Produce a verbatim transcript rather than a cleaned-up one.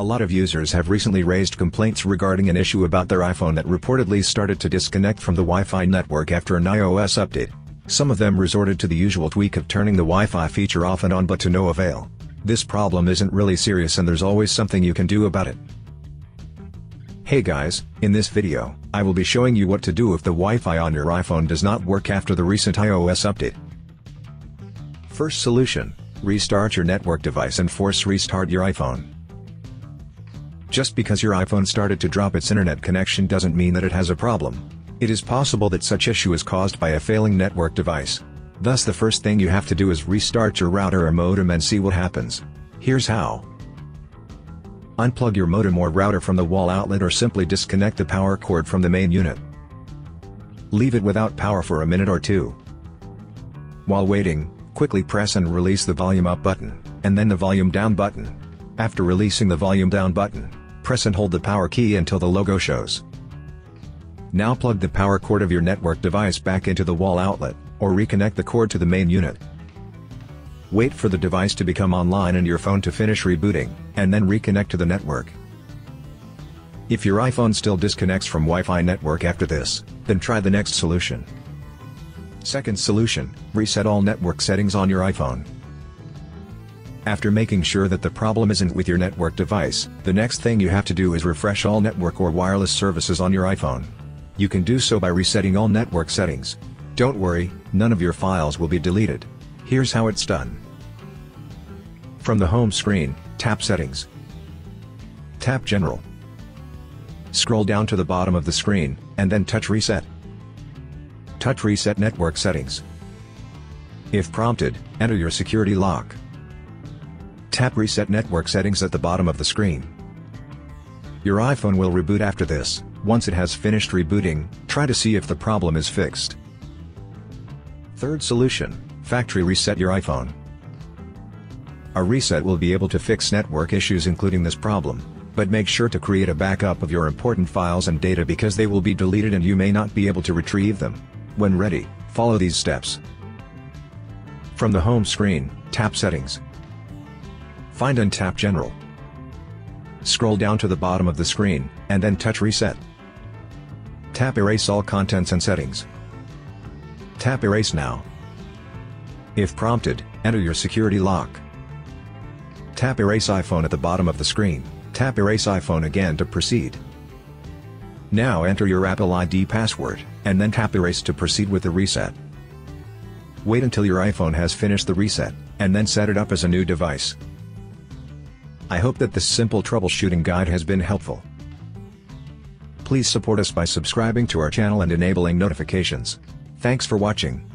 A lot of users have recently raised complaints regarding an issue about their iPhone that reportedly started to disconnect from the Wi-Fi network after an iOS update. Some of them resorted to the usual tweak of turning the Wi-Fi feature off and on, but to no avail. This problem isn't really serious, and there's always something you can do about it. Hey guys, in this video, I will be showing you what to do if the Wi-Fi on your iPhone does not work after the recent iOS update. First solution, restart your network device and force restart your iPhone. Just because your iPhone started to drop its internet connection doesn't mean that it has a problem. It is possible that such issue is caused by a failing network device. Thus the first thing you have to do is restart your router or modem and see what happens. Here's how. Unplug your modem or router from the wall outlet, or simply disconnect the power cord from the main unit. Leave it without power for a minute or two. While waiting, quickly press and release the volume up button, and then the volume down button. After releasing the volume down button, press and hold the power key until the logo shows. Now plug the power cord of your network device back into the wall outlet, or reconnect the cord to the main unit. Wait for the device to become online and your phone to finish rebooting, and then reconnect to the network. If your iPhone still disconnects from Wi-Fi network after this, then try the next solution. Second solution, reset all network settings on your iPhone. After making sure that the problem isn't with your network device, the next thing you have to do is refresh all network or wireless services on your iPhone. You can do so by resetting all network settings. Don't worry, none of your files will be deleted. Here's how it's done. From the home screen, tap Settings. Tap General. Scroll down to the bottom of the screen, and then touch Reset. Touch Reset Network Settings. If prompted, enter your security lock. Tap Reset Network Settings at the bottom of the screen. Your iPhone will reboot after this. Once it has finished rebooting, try to see if the problem is fixed. Third solution, factory reset your iPhone. A reset will be able to fix network issues including this problem, but make sure to create a backup of your important files and data because they will be deleted and you may not be able to retrieve them. When ready, follow these steps. From the home screen, tap Settings. Find and tap General. Scroll down to the bottom of the screen, and then touch Reset. Tap Erase all contents and settings. Tap Erase now. If prompted, enter your security lock. Tap Erase iPhone at the bottom of the screen, tap Erase iPhone again to proceed. Now enter your Apple I D password, and then tap Erase to proceed with the reset. Wait until your iPhone has finished the reset, and then set it up as a new device. I hope that this simple troubleshooting guide has been helpful. Please support us by subscribing to our channel and enabling notifications. Thanks for watching.